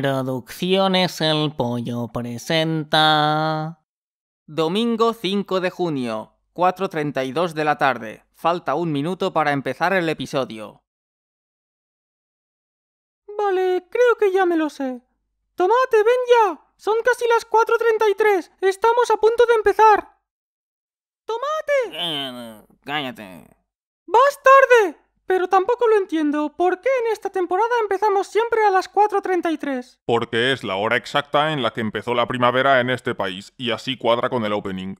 Producciones El Pollo presenta... Domingo 5 de junio, 4:32 de la tarde. Falta un minuto para empezar el episodio. Vale, creo que ya me lo sé. ¡Tomate, ven ya! Son casi las 4:33. Estamos a punto de empezar. ¡Tomate! Cállate. ¡Vas tarde! Pero tampoco lo entiendo. ¿Por qué en esta temporada empezamos siempre a las 4:33? Porque es la hora exacta en la que empezó la primavera en este país, y así cuadra con el opening.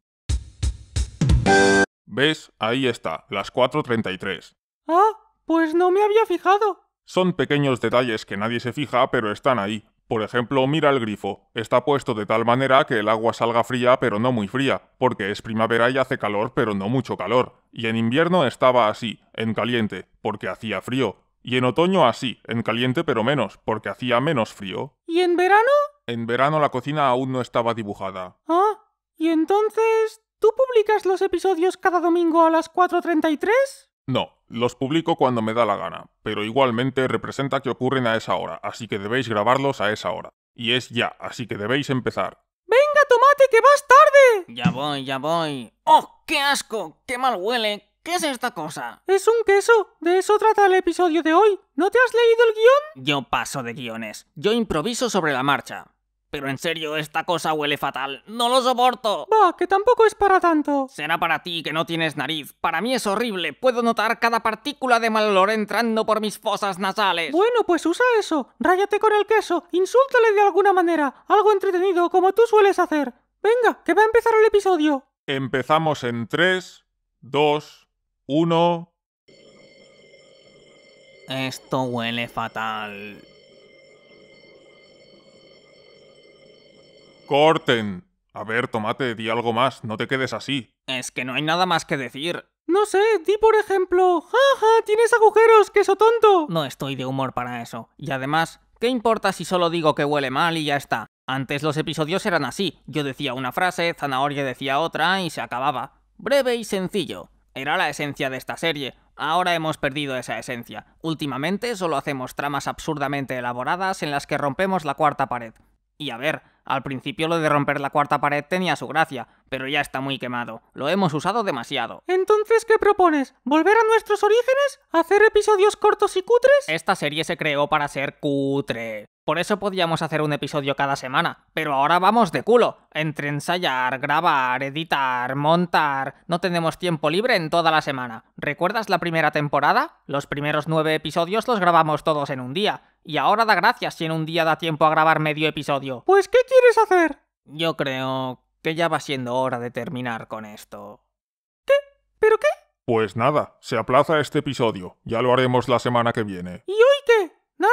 ¿Ves? Ahí está, las 4:33. Ah, pues no me había fijado. Son pequeños detalles que nadie se fija, pero están ahí. Por ejemplo, mira el grifo. Está puesto de tal manera que el agua salga fría, pero no muy fría, porque es primavera y hace calor, pero no mucho calor. Y en invierno estaba así, en caliente, porque hacía frío. Y en otoño así, en caliente pero menos, porque hacía menos frío. ¿Y en verano? En verano la cocina aún no estaba dibujada. Ah, y entonces... ¿tú publicas los episodios cada domingo a las 4:33? No, los publico cuando me da la gana, pero igualmente representa que ocurren a esa hora, así que debéis grabarlos a esa hora. Y es ya, así que debéis empezar. ¡Venga, Tomate, que vas tarde! Ya voy. ¡Oh, qué asco! ¡Qué mal huele! ¿Qué es esta cosa? Es un queso. De eso trata el episodio de hoy. ¿No te has leído el guión? Yo paso de guiones. Yo improviso sobre la marcha. Pero en serio, esta cosa huele fatal. ¡No lo soporto! Va, que tampoco es para tanto. Será para ti, que no tienes nariz. Para mí es horrible. Puedo notar cada partícula de mal olor entrando por mis fosas nasales. Bueno, pues usa eso. Ráyate con el queso. Insúltale de alguna manera. Algo entretenido, como tú sueles hacer. Venga, que va a empezar el episodio. Empezamos en 3, 2, 1... Esto huele fatal... ¡Corten! A ver, Tomate, di algo más, no te quedes así. Es que no hay nada más que decir. No sé, di por ejemplo, ¡jaja, tienes agujeros, queso tonto! No estoy de humor para eso. Y además, ¿qué importa si solo digo que huele mal y ya está? Antes los episodios eran así. Yo decía una frase, Zanahoria decía otra y se acababa. Breve y sencillo. Era la esencia de esta serie. Ahora hemos perdido esa esencia. Últimamente solo hacemos tramas absurdamente elaboradas en las que rompemos la cuarta pared. Y a ver, al principio lo de romper la cuarta pared tenía su gracia, pero ya está muy quemado. Lo hemos usado demasiado. Entonces, ¿qué propones? ¿Volver a nuestros orígenes? ¿Hacer episodios cortos y cutres? Esta serie se creó para ser cutre. Por eso podíamos hacer un episodio cada semana. Pero ahora vamos de culo. Entre ensayar, grabar, editar, montar... no tenemos tiempo libre en toda la semana. ¿Recuerdas la primera temporada? Los primeros 9 episodios los grabamos todos en un día. Y ahora da gracias si en un día da tiempo a grabar medio episodio. Pues, ¿qué quieres hacer? Yo creo que ya va siendo hora de terminar con esto. ¿Qué? ¿Pero qué? Pues nada, se aplaza este episodio. Ya lo haremos la semana que viene. ¿Y hoy qué? ¿Nada?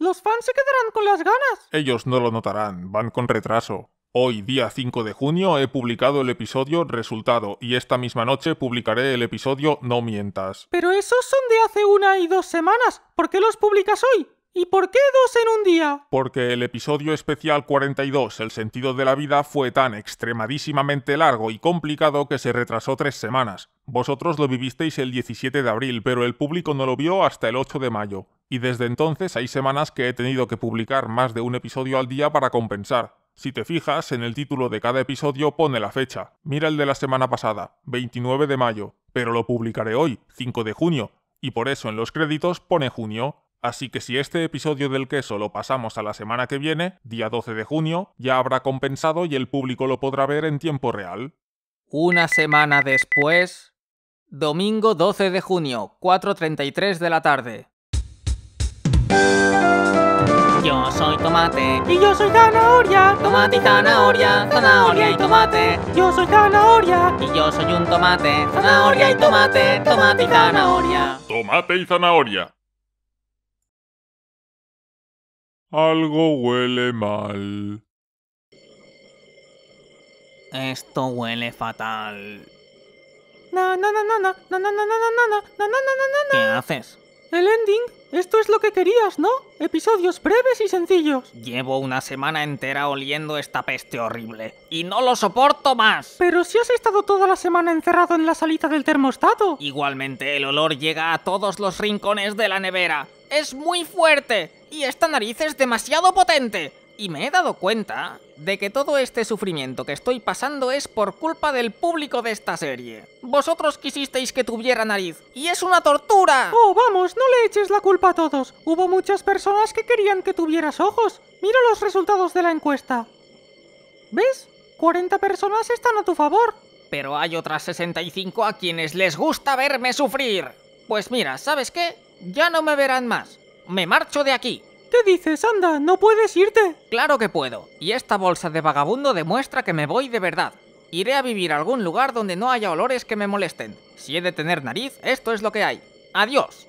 ¿Los fans se quedarán con las ganas? Ellos no lo notarán, van con retraso. Hoy, día 5 de junio, he publicado el episodio Resultado, y esta misma noche publicaré el episodio No Mientas. Pero esos son de hace 1 y 2 semanas. ¿Por qué los publicas hoy? ¿Y por qué 2 en un día? Porque el episodio especial 42, El sentido de la vida, fue tan extremadísimamente largo y complicado que se retrasó 3 semanas. Vosotros lo vivisteis el 17 de abril, pero el público no lo vio hasta el 8 de mayo. Y desde entonces hay semanas que he tenido que publicar más de un episodio al día para compensar. Si te fijas, en el título de cada episodio pone la fecha. Mira el de la semana pasada, 29 de mayo, pero lo publicaré hoy, 5 de junio, y por eso en los créditos pone junio. Así que si este episodio del queso lo pasamos a la semana que viene, día 12 de junio, ya habrá compensado y el público lo podrá ver en tiempo real. Una semana después... Domingo 12 de junio, 4:33 de la tarde. Yo soy Tomate. Y yo soy Zanahoria. Tomate y Zanahoria. Zanahoria y Tomate. Yo soy Zanahoria. Y yo soy un tomate. Zanahoria y Tomate. Tomate y Zanahoria. Tomate y Zanahoria. Algo huele mal. Esto huele fatal. ¿Qué haces? El ending, esto es lo que querías, ¿no? Episodios breves y sencillos. Llevo una semana entera oliendo esta peste horrible. ¡Y no lo soporto más! Pero si has estado toda la semana encerrado en la salita del termostato. Igualmente, el olor llega a todos los rincones de la nevera. ¡Es muy fuerte! Y esta nariz es demasiado potente. Y me he dado cuenta de que todo este sufrimiento que estoy pasando es por culpa del público de esta serie. Vosotros quisisteis que tuviera nariz, y es una tortura. Oh, vamos, no le eches la culpa a todos. Hubo muchas personas que querían que tuvieras ojos. Mira los resultados de la encuesta. ¿Ves? 40 personas están a tu favor. Pero hay otras 65 a quienes les gusta verme sufrir. Pues mira, ¿sabes qué? Ya no me verán más. Me marcho de aquí. ¿Qué dices? Anda, no puedes irte. Claro que puedo, y esta bolsa de vagabundo demuestra que me voy de verdad. Iré a vivir a algún lugar donde no haya olores que me molesten. Si he de tener nariz, esto es lo que hay. Adiós.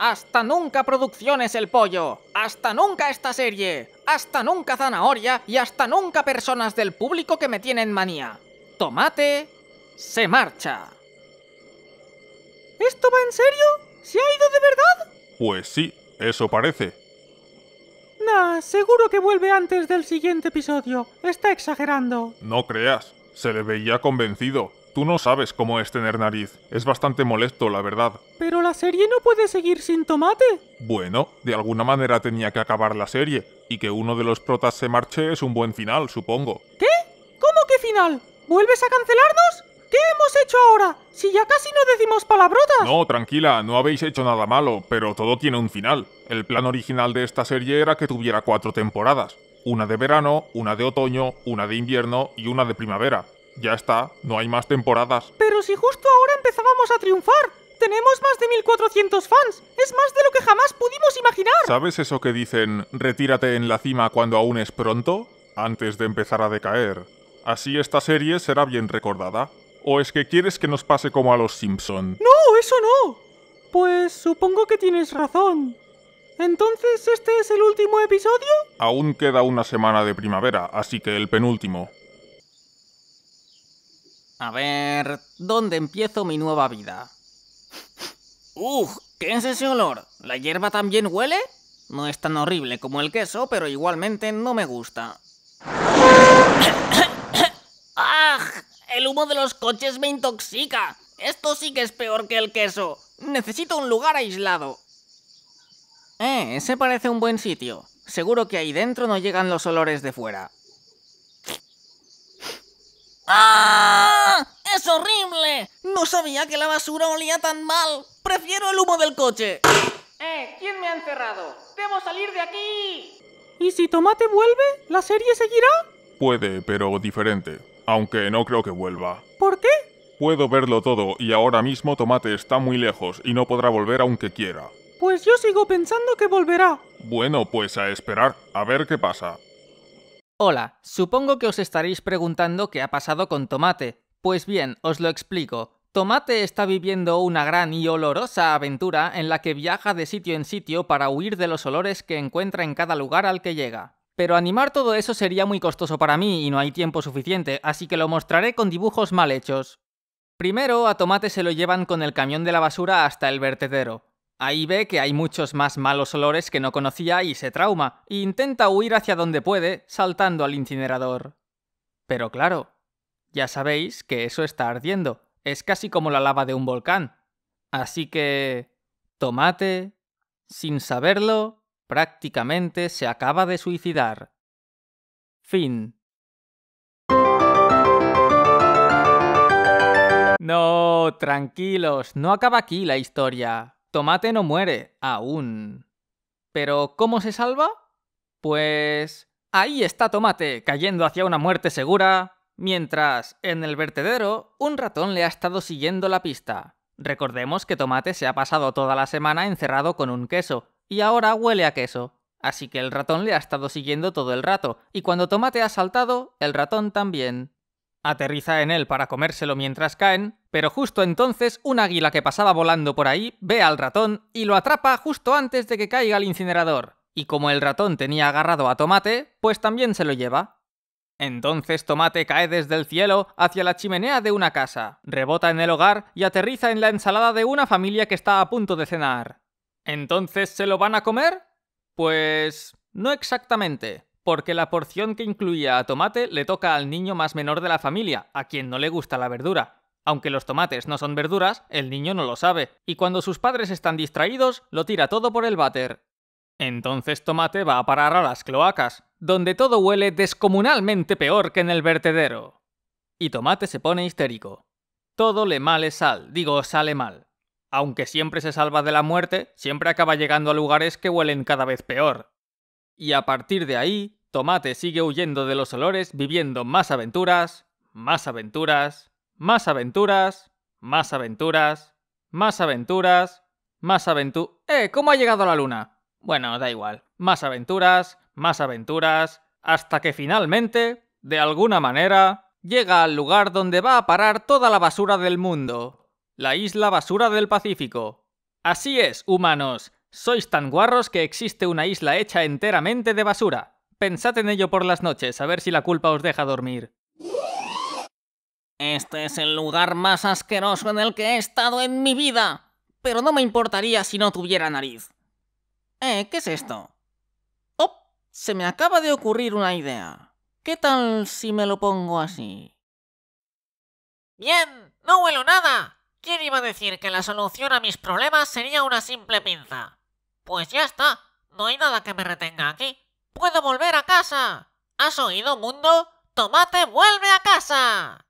Hasta nunca Producciones El Pollo. Hasta nunca esta serie. Hasta nunca Zanahoria. Y hasta nunca personas del público que me tienen manía. Tomate se marcha. ¿Esto va en serio? ¿Se ha ido de verdad? Pues sí, eso parece. Nah, seguro que vuelve antes del siguiente episodio. Está exagerando. No creas, se le veía convencido. Tú no sabes cómo es tener nariz. Es bastante molesto, la verdad. Pero la serie no puede seguir sin Tomate. Bueno, de alguna manera tenía que acabar la serie. Y que uno de los protas se marche es un buen final, supongo. ¿Qué? ¿Cómo que final? ¿Vuelves a cancelarnos? ¿Qué hemos hecho ahora? Si ya casi no decimos palabrotas. No, tranquila, no habéis hecho nada malo, pero todo tiene un final. El plan original de esta serie era que tuviera 4 temporadas. Una de verano, una de otoño, una de invierno y una de primavera. Ya está, no hay más temporadas. Pero si justo ahora empezábamos a triunfar. Tenemos más de 1400 fans. Es más de lo que jamás pudimos imaginar. ¿Sabes eso que dicen, retírate en la cima cuando aún es pronto? Antes de empezar a decaer. Así esta serie será bien recordada. ¿O es que quieres que nos pase como a los Simpson? ¡No, eso no! Pues supongo que tienes razón. ¿Entonces este es el último episodio? Aún queda una semana de primavera, así que el penúltimo. A ver, ¿dónde empiezo mi nueva vida? ¡Uf! ¿Qué es ese olor? ¿La hierba también huele? No es tan horrible como el queso, pero igualmente no me gusta. ¡Ah! El humo de los coches me intoxica. Esto sí que es peor que el queso. Necesito un lugar aislado. Ese parece un buen sitio. Seguro que ahí dentro no llegan los olores de fuera. ¡Ah! ¡Es horrible! No sabía que la basura olía tan mal. Prefiero el humo del coche. ¿Quién me ha encerrado? ¡Debo salir de aquí! ¿Y si Tomate vuelve? ¿La serie seguirá? Puede, pero diferente. Aunque no creo que vuelva. ¿Por qué? Puedo verlo todo y ahora mismo Tomate está muy lejos y no podrá volver aunque quiera. Pues yo sigo pensando que volverá. Bueno, pues a esperar, a ver qué pasa. Hola, supongo que os estaréis preguntando qué ha pasado con Tomate. Pues bien, os lo explico. Tomate está viviendo una gran y olorosa aventura en la que viaja de sitio en sitio para huir de los olores que encuentra en cada lugar al que llega. Pero animar todo eso sería muy costoso para mí y no hay tiempo suficiente, así que lo mostraré con dibujos mal hechos. Primero, a Tomate se lo llevan con el camión de la basura hasta el vertedero. Ahí ve que hay muchos más malos olores que no conocía y se trauma, e intenta huir hacia donde puede, saltando al incinerador. Pero claro, ya sabéis que eso está ardiendo, es casi como la lava de un volcán. Así que... Tomate, sin saberlo... prácticamente se acaba de suicidar. Fin. No, tranquilos, no acaba aquí la historia. Tomate no muere, aún. ¿Pero cómo se salva? Pues... ahí está Tomate, cayendo hacia una muerte segura, mientras, en el vertedero, un ratón le ha estado siguiendo la pista. Recordemos que Tomate se ha pasado toda la semana encerrado con un queso, y ahora huele a queso, así que el ratón le ha estado siguiendo todo el rato, y cuando Tomate ha saltado, el ratón también. Aterriza en él para comérselo mientras caen, pero justo entonces un águila que pasaba volando por ahí ve al ratón y lo atrapa justo antes de que caiga al incinerador, y como el ratón tenía agarrado a Tomate, pues también se lo lleva. Entonces Tomate cae desde el cielo hacia la chimenea de una casa, rebota en el hogar y aterriza en la ensalada de una familia que está a punto de cenar. ¿Entonces se lo van a comer? Pues no exactamente, porque la porción que incluía a tomate le toca al niño más menor de la familia, a quien no le gusta la verdura. Aunque los tomates no son verduras, el niño no lo sabe, y cuando sus padres están distraídos, lo tira todo por el váter. Entonces tomate va a parar a las cloacas, donde todo huele descomunalmente peor que en el vertedero. Y tomate se pone histérico. Todo le male sal, digo, sale mal. Aunque siempre se salva de la muerte, siempre acaba llegando a lugares que huelen cada vez peor. Y a partir de ahí, tomate sigue huyendo de los olores, viviendo más aventuras, más aventuras, más aventuras, más aventuras, más aventuras, más aventuras... ¿Cómo ha llegado a la luna? Bueno, da igual. Más aventuras, hasta que finalmente, de alguna manera, llega al lugar donde va a parar toda la basura del mundo. La isla basura del Pacífico. Así es, humanos. Sois tan guarros que existe una isla hecha enteramente de basura. Pensad en ello por las noches, a ver si la culpa os deja dormir. Este es el lugar más asqueroso en el que he estado en mi vida. Pero no me importaría si no tuviera nariz. ¿Qué es esto? ¡Oh! Se me acaba de ocurrir una idea. ¿Qué tal si me lo pongo así? ¡Bien! ¡No huelo nada! ¿Quién iba a decir que la solución a mis problemas sería una simple pinza? Pues ya está. No hay nada que me retenga aquí. ¡Puedo volver a casa! ¿Has oído, mundo? ¡Tomate vuelve a casa!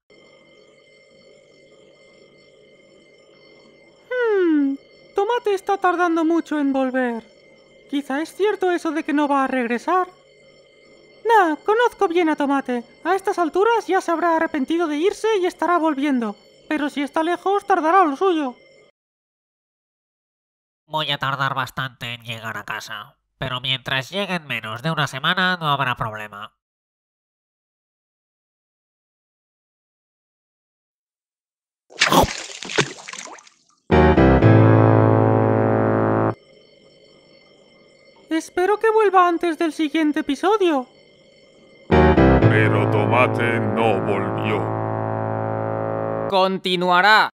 Tomate está tardando mucho en volver. Quizá es cierto eso de que no va a regresar. Nah, conozco bien a Tomate. A estas alturas ya se habrá arrepentido de irse y estará volviendo. Pero si está lejos, tardará lo suyo. Voy a tardar bastante en llegar a casa. Pero mientras lleguen menos de una semana, no habrá problema. Espero que vuelva antes del siguiente episodio. Pero Tomate no volvió. Continuará.